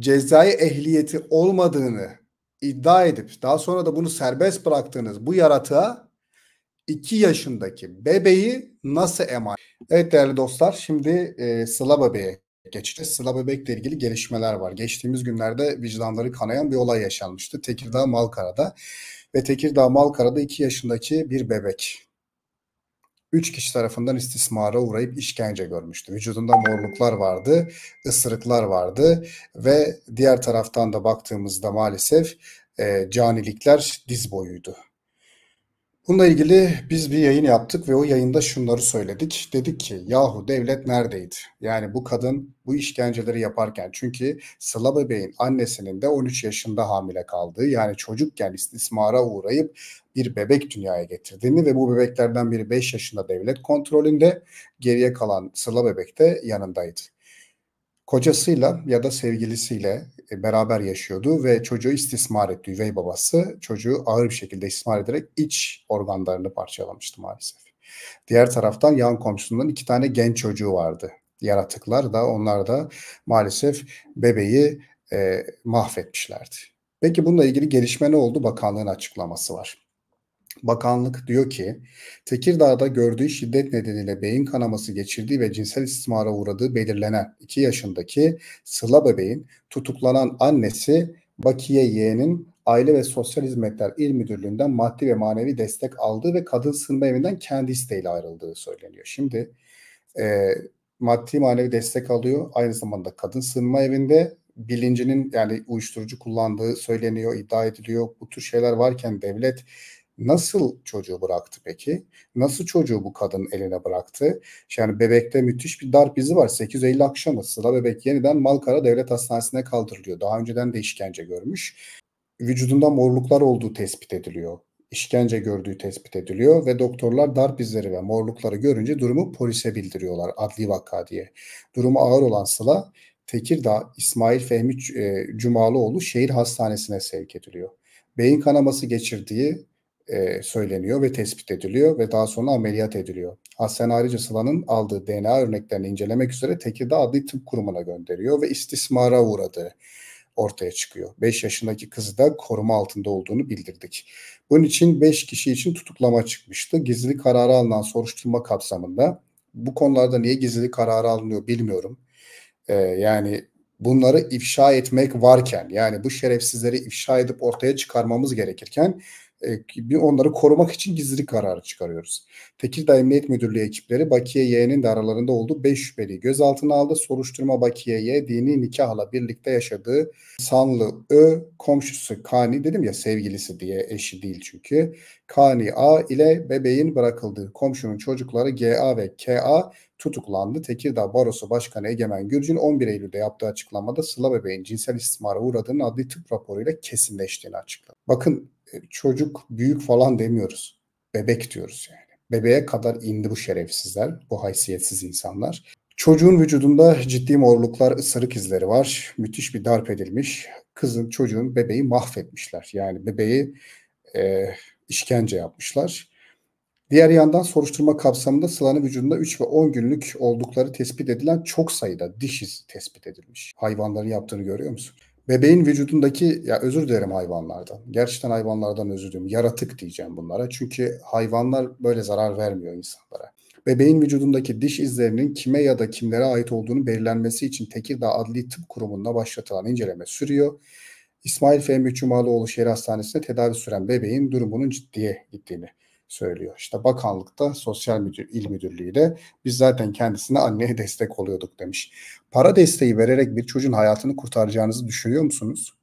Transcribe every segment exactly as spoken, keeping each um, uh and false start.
cezai ehliyeti olmadığını iddia edip daha sonra da bunu serbest bıraktığınız bu yaratığa iki yaşındaki bebeği nasıl emanet? Evet değerli dostlar, şimdi e, Sıla Bebek'e geçeceğiz. Sıla Bebek'le ilgili gelişmeler var. Geçtiğimiz günlerde vicdanları kanayan bir olay yaşanmıştı Tekirdağ-Malkara'da ve Tekirdağ-Malkara'da iki yaşındaki bir bebek üç kişi tarafından istismara uğrayıp işkence görmüştü. Vücudunda morluklar vardı, ısırıklar vardı ve diğer taraftan da baktığımızda maalesef e, canilikler diz boyuydu. Bununla ilgili biz bir yayın yaptık ve o yayında şunları söyledik. Dedik ki yahu devlet neredeydi? Yani bu kadın bu işkenceleri yaparken, çünkü Sıla Bebek'in annesinin de on üç yaşında hamile kaldığı, yani çocukken istismara uğrayıp bir bebek dünyaya getirdiğini ve bu bebeklerden biri beş yaşında devlet kontrolünde, geriye kalan Sıla Bebek de yanındaydı. Kocasıyla ya da sevgilisiyle beraber yaşıyordu ve çocuğu istismar etti. Üvey babası çocuğu ağır bir şekilde istismar ederek iç organlarını parçalamıştı maalesef. Diğer taraftan yan komşusundan iki tane genç çocuğu vardı. Yaratıklar da, onlar da maalesef bebeği e, mahvetmişlerdi. Peki bununla ilgili gelişme ne oldu? Bakanlığın açıklaması var. Bakanlık diyor ki Tekirdağ'da gördüğü şiddet nedeniyle beyin kanaması geçirdiği ve cinsel istismara uğradığı belirlenen iki yaşındaki Sıla Bebek'in tutuklanan annesi Bakiye Y'nin Aile ve Sosyal Hizmetler İl Müdürlüğü'nden maddi ve manevi destek aldığı ve kadın sığınma evinden kendi isteğiyle ayrıldığı söyleniyor. Şimdi e, maddi manevi destek alıyor, aynı zamanda kadın sığınma evinde bilincinin, yani uyuşturucu kullandığı söyleniyor, iddia ediliyor. Bu tür şeyler varken devlet nasıl çocuğu bıraktı peki? Nasıl çocuğu bu kadının eline bıraktı? Yani bebekte müthiş bir darp izi var. sekiz Eylül akşamı Sıla Bebek yeniden Malkara Devlet Hastanesi'ne kaldırılıyor. Daha önceden de işkence görmüş. Vücudunda morluklar olduğu tespit ediliyor. İşkence gördüğü tespit ediliyor ve doktorlar darp izleri ve morlukları görünce durumu polise bildiriyorlar, adli vaka diye. Durumu ağır olan Sıla, Tekirdağ İsmail Fehmi Cumaloğlu Şehir Hastanesi'ne sevk ediliyor. Beyin kanaması geçirdiği E, söyleniyor ve tespit ediliyor ve daha sonra ameliyat ediliyor. Hastane ayrıca Sıla'nın aldığı D N A örneklerini incelemek üzere Tekirdağ Adli Tıp Kurumu'na gönderiyor ve istismara uğradığı ortaya çıkıyor. beş yaşındaki kızı da koruma altında olduğunu bildirdik. Bunun için beş kişi için tutuklama çıkmıştı. Gizli kararı alınan soruşturma kapsamında, bu konularda niye gizli kararı alınıyor bilmiyorum. E, yani bunları ifşa etmek varken, yani bu şerefsizleri ifşa edip ortaya çıkarmamız gerekirken onları korumak için gizli kararı çıkarıyoruz. Tekirdağ Emniyet Müdürlüğü ekipleri Bakiye Y'nin de aralarında olduğu beş şüpheliyi gözaltına aldı. Soruşturma Bakiye Y, dini nikahla birlikte yaşadığı sanlı Ö, komşusu Kani, dedim ya sevgilisi diye, eşi değil çünkü, Kani A ile bebeğin bırakıldığı komşunun çocukları G A ve K A tutuklandı. Tekirdağ Barosu Başkanı Egemen Gürcün on bir Eylül'de yaptığı açıklamada Sıla Bebek'in cinsel istismara uğradığının adli tıp raporuyla kesinleştiğini açıkladı. Bakın, çocuk büyük falan demiyoruz. Bebek diyoruz yani. Bebeğe kadar indi bu şerefsizler, bu haysiyetsiz insanlar. Çocuğun vücudunda ciddi morluklar, ısırık izleri var. Müthiş bir darp edilmiş. Kızın, çocuğun, bebeği mahvetmişler. Yani bebeği e, işkence yapmışlar. Diğer yandan soruşturma kapsamında Sıla'nın vücudunda üç ve on günlük oldukları tespit edilen çok sayıda diş izi tespit edilmiş. Hayvanların yaptığını görüyor musun? Bebeğin vücudundaki, ya özür dilerim hayvanlardan, gerçekten hayvanlardan özür diliyorum, yaratık diyeceğim bunlara çünkü hayvanlar böyle zarar vermiyor insanlara. Bebeğin vücudundaki diş izlerinin kime ya da kimlere ait olduğunu belirlenmesi için Tekirdağ Adli Tıp Kurumu'nda başlatılan inceleme sürüyor. İsmail Fehmi Cumaloğlu Şehir Hastanesi'nde tedavi süren bebeğin durumunun ciddiye gittiğini söylüyor. İşte bakanlıkta, sosyal müdür, il müdürlüğü de biz zaten kendisine anneye destek oluyorduk demiş. Para desteği vererek bir çocuğun hayatını kurtaracağınızı düşünüyor musunuz?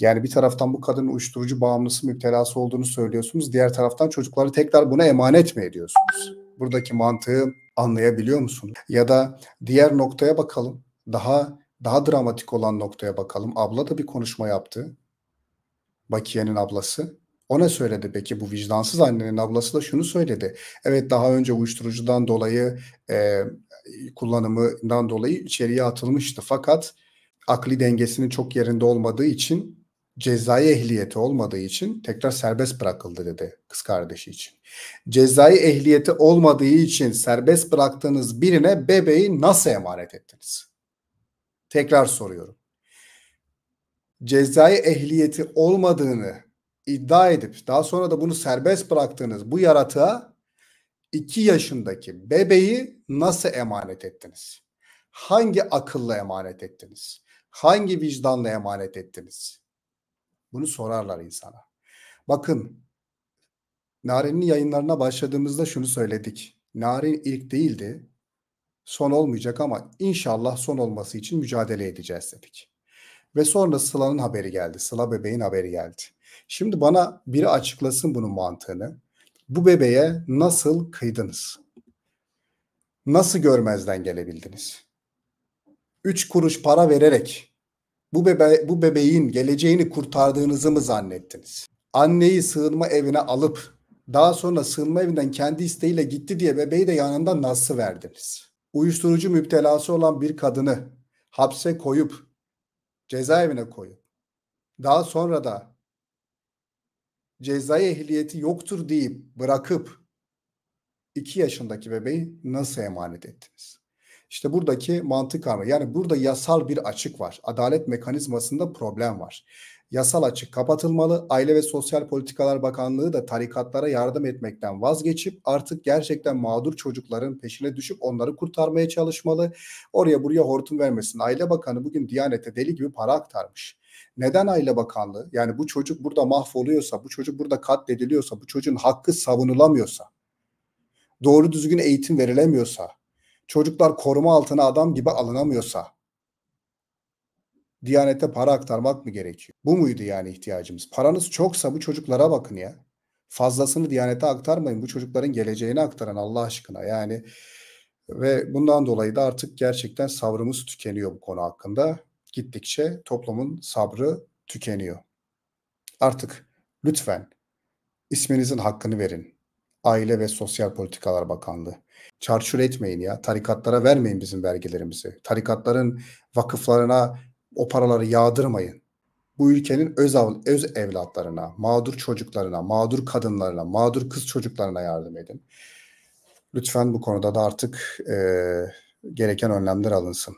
Yani bir taraftan bu kadının uyuşturucu bağımlısı, müptelası olduğunu söylüyorsunuz. Diğer taraftan çocukları tekrar buna emanet mi ediyorsunuz? Buradaki mantığı anlayabiliyor musunuz? Ya da diğer noktaya bakalım. Daha daha dramatik olan noktaya bakalım. Abla da bir konuşma yaptı. Bakiye'nin ablası. O ne söyledi peki? Bu vicdansız annenin ablası da şunu söyledi. Evet, daha önce uyuşturucudan dolayı, e, kullanımından dolayı içeriye atılmıştı. Fakat akli dengesinin çok yerinde olmadığı için, cezai ehliyeti olmadığı için tekrar serbest bırakıldı dedi kız kardeşi için. Cezai ehliyeti olmadığı için serbest bıraktığınız birine bebeği nasıl emanet ettiniz? Tekrar soruyorum. cezai ehliyeti olmadığını iddia edip daha sonra da bunu serbest bıraktığınız bu yaratığa iki yaşındaki bebeği nasıl emanet ettiniz? Hangi akılla emanet ettiniz? Hangi vicdanla emanet ettiniz? Bunu sorarlar insana. Bakın, Narin'in yayınlarına başladığımızda şunu söyledik. Narin ilk değildi, son olmayacak ama inşallah son olması için mücadele edeceğiz dedik. Ve sonra Sıla'nın haberi geldi. Sıla bebeğin haberi geldi. Şimdi bana biri açıklasın bunun mantığını. Bu bebeğe nasıl kıydınız? Nasıl görmezden gelebildiniz? Üç kuruş para vererek bu, bebe bu bebeğin geleceğini kurtardığınızı mı zannettiniz? Anneyi sığınma evine alıp daha sonra sığınma evinden kendi isteğiyle gitti diye bebeği de yanından nasıl verdiniz? Uyuşturucu müptelası olan bir kadını hapse koyup, cezaevine koyup, daha sonra da cezai ehliyeti yoktur deyip bırakıp iki yaşındaki bebeği nasıl emanet ettiniz? İşte buradaki mantık var. Yani burada yasal bir açık var. Adalet mekanizmasında problem var. Yasal açık kapatılmalı. Aile ve Sosyal Politikalar Bakanlığı da tarikatlara yardım etmekten vazgeçip artık gerçekten mağdur çocukların peşine düşüp onları kurtarmaya çalışmalı. Oraya buraya hortum vermesin. Aile Bakanı bugün Diyanet'e deli gibi para aktarmış. Neden Aile Bakanlığı? Yani bu çocuk burada mahvoluyorsa, bu çocuk burada katlediliyorsa, bu çocuğun hakkı savunulamıyorsa, doğru düzgün eğitim verilemiyorsa, çocuklar koruma altına adam gibi alınamıyorsa Diyanet'e para aktarmak mı gerekiyor? Bu muydu yani ihtiyacımız? Paranız çoksa bu çocuklara bakın ya. Fazlasını Diyanet'e aktarmayın. Bu çocukların geleceğini aktaran Allah aşkına yani. Ve bundan dolayı da artık gerçekten sabrımız tükeniyor bu konu hakkında. Gittikçe toplumun sabrı tükeniyor. Artık lütfen isminizin hakkını verin. Aile ve Sosyal Politikalar Bakanlığı. Çarçur etmeyin ya. Tarikatlara vermeyin bizim vergilerimizi. Tarikatların vakıflarına o paraları yağdırmayın. Bu ülkenin öz, öz evlatlarına, mağdur çocuklarına, mağdur kadınlarına, mağdur kız çocuklarına yardım edin. Lütfen bu konuda da artık e, gereken önlemler alınsın.